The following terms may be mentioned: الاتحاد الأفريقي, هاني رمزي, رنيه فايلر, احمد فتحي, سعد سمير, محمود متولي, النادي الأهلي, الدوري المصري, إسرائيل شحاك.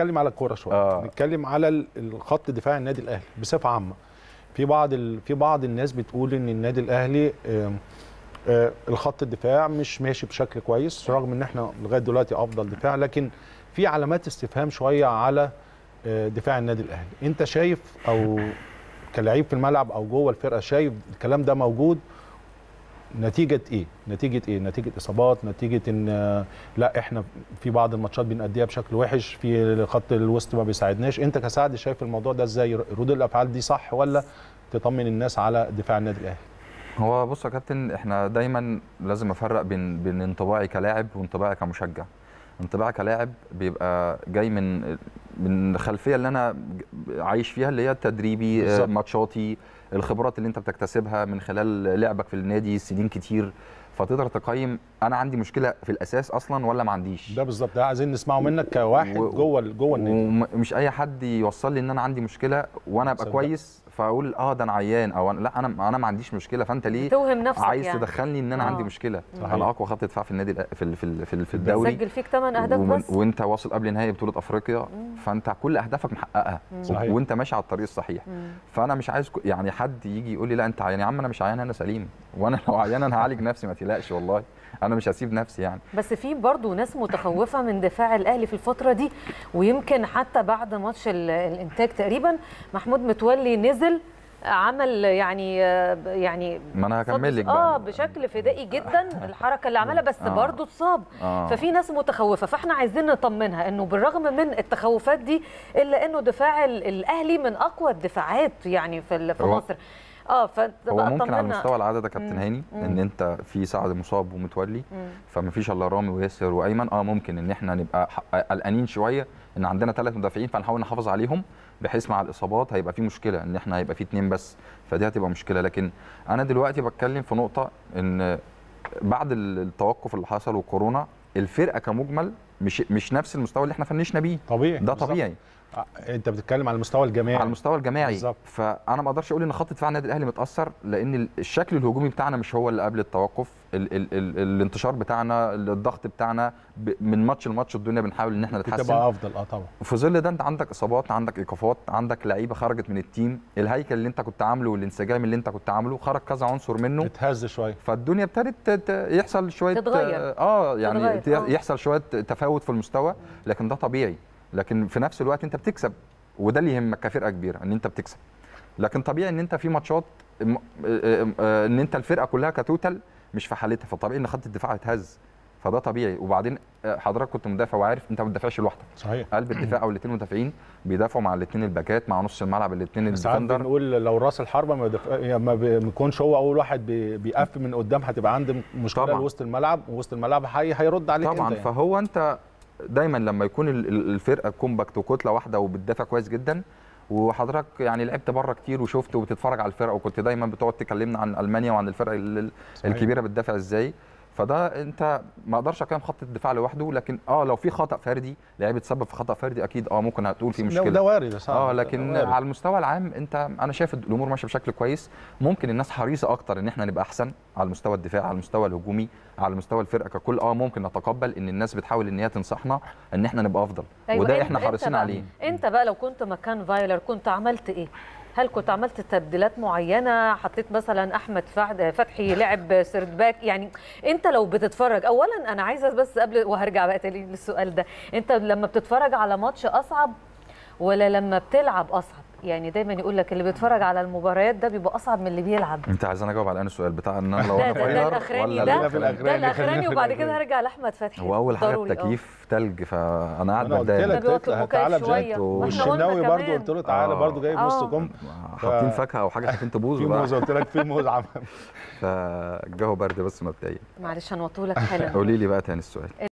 نتكلم على الكوره شويه، نتكلم على خط دفاع النادي الاهلي بصفه عامه. في بعض الناس بتقول ان النادي الاهلي الخط الدفاع مش ماشي بشكل كويس، رغم ان احنا لغايه دلوقتي افضل دفاع، لكن في علامات استفهام شويه على دفاع النادي الاهلي. انت شايف او كلاعب في الملعب او جوه الفرقه شايف الكلام ده موجود؟ نتيجه ايه؟ نتيجه اصابات، نتيجه ان لا احنا في بعض الماتشات بنأديها بشكل وحش، في خط الوسط ما بيساعدناش. انت كسعد شايف الموضوع ده ازاي؟ ردود الافعال دي صح ولا تطمن الناس على دفاع النادي الاهلي؟ هو بص يا كابتن، احنا دايما لازم افرق بين انطباعي كلاعب وانطباعي كمشجع. انطباعي كلاعب بيبقى جاي من الخلفيه اللي انا عايش فيها، اللي هي تدريبي بالزبط. ماتشاتي، الخبرات اللي انت بتكتسبها من خلال لعبك في النادي سنين كتير، فتقدر تقيم انا عندي مشكله في الاساس اصلا ولا ما عنديش. ده بالظبط، ده عايزين نسمعه منك كواحد جوه النادي، مش اي حد يوصل لي ان انا عندي مشكله وانا ابقى كويس فاقول ده انا عيان، او لا انا ما عنديش مشكله، فانت ليه توهم نفسك عايز يعني تدخلني ان انا عندي مشكله. انا اقوى خط دفاع في النادي في الدوري، سجل فيك 8 اهداف بس، وانت واصل قبل نهائي بطوله افريقيا، فانت كل اهدافك محققها وانت ماشي على الطريق الصحيح. فانا مش عايز يعني حد يجي يقول لي لا انت عيان. يا عم انا مش عيان، انا سليم، وانا لو عيان انا هعالج نفسي، ما تقلقش والله انا مش هسيب نفسي يعني. بس في برضه ناس متخوفه من دفاع الاهلي في الفتره دي، ويمكن حتى بعد ماتش الانتاج تقريبا محمود متولي نزل عمل يعني ما انا هكمل لك بشكل فدائي جدا الحركه اللي عملها، بس برضه اتصاب. ففي ناس متخوفه، فاحنا عايزين نطمنها انه بالرغم من التخوفات دي الا انه دفاع الاهلي من اقوى الدفاعات يعني في مصر. هو ممكن على مستوى العدد يا كابتن هاني ان انت في سعد مصاب ومتولي، فما فيش الا رامي وياسر وايمن. ممكن ان احنا نبقى قلقانين شويه ان عندنا 3 مدافعين، فنحاول نحافظ عليهم، بحيث مع الاصابات هيبقى في مشكله ان احنا هيبقى في 2 بس، فدي هتبقى مشكله. لكن انا دلوقتي بتكلم في نقطه ان بعد التوقف اللي حصل وكورونا، الفرقه كمجمل مش نفس المستوى اللي احنا فنشنا بيه طبيعي. ده طبيعي. انت بتتكلم على المستوى الجماعي. على المستوى الجماعي بالظبط. فانا ما اقدرش اقول ان خط دفاع النادي الاهلي متاثر، لان الشكل الهجومي بتاعنا مش هو اللي قبل التوقف، ال الانتشار بتاعنا، الضغط بتاعنا من ماتش لماتش الدنيا بنحاول ان احنا نتحسن، تبقى افضل. طبعا في ظل ده انت عندك اصابات، عندك ايقافات، عندك لعيبه خرجت من التيم، الهيكل اللي انت كنت عامله والانسجام اللي انت كنت عامله خرج كذا عنصر منه، اتهز شويه، فالدنيا ابتدت يحصل شويه تتغير. يعني تتغير. يحصل شويه تفاوت في المستوى، لكن ده طبيعي. لكن في نفس الوقت انت بتكسب، وده اللي يهمك كفرقه كبيره ان انت بتكسب. لكن طبيعي ان انت في ماتشات ان انت الفرقه كلها كتوتال مش في حالتها، فطبيعي ان خط الدفاع يتهز، فده طبيعي. وبعدين حضرتك كنت مدافع وعارف انت ما بتدافعش لوحدك، صحيح. قلب الدفاع او الاثنين مدافعين بيدافعوا مع الاثنين الباكات، مع نص الملعب الاثنين الديفندر. بنقول لو راس الحربه ما بيكونش هو اول واحد بيقف من قدام، هتبقى عندك مشكله وسط الملعب، ووسط الملعب هيرد عليك طبعا يعني. فهو انت دايما لما يكون الفرقه كومباكت وكتله واحده وبتدافع كويس جدا، وحضرتك يعني لعبت بره كتير وشفت وبتتفرج على الفرقه، وكنت دايما بتقعد تكلمنا عن المانيا وعن الفرق الكبيره بتدافع ازاي. فده انت ما اقدرش اقيم خط الدفاع لوحده، لكن لو في خطا فردي، لاعب اتسبب في خطا فردي، اكيد ممكن هتقول في مشكله، ده وارد. لكن على المستوى العام انا شايف الامور ماشيه بشكل كويس. ممكن الناس حريصه اكتر ان احنا نبقى احسن على المستوى الدفاع، على المستوى الهجومي، على مستوى الفرقه ككل. ممكن نتقبل ان الناس بتحاول ان هي تنصحنا ان احنا نبقى افضل. أيوة، وده احنا حريصين عليه. انت بقى لو كنت مكان فايلر كنت عملت ايه؟ هل كنت عملت تبديلات معينه؟ حطيت مثلا احمد فتحي لعب سيرد باك؟ يعني انت لو بتتفرج، اولا انا عايزه بس قبل وهرجع بقى تاني للسؤال ده، انت لما بتتفرج على ماتش اصعب ولا لما بتلعب اصعب؟ يعني دايما يقول لك اللي بيتفرج على المباريات ده بيبقى اصعب من اللي بيلعب. انت عايز انا اجاوب على السؤال بتاع ان انا لو انا فايلر ولا ده الاخراني، وبعد كده هرجع لاحمد فتحي. هو اول حاجه التكييف ثلج، فانا قاعد بتضايق. تعالى بجد، والشناوي برده قلت له تعالى برده جايب نص كم، حاطين فاكهه او حاجه عشان تبوظ بقى. في موزه قلت لك، في موز عمام، فالجو برد بس مبدئيا. معلش هنوطولك حالا. قولي لي بقى تاني السؤال.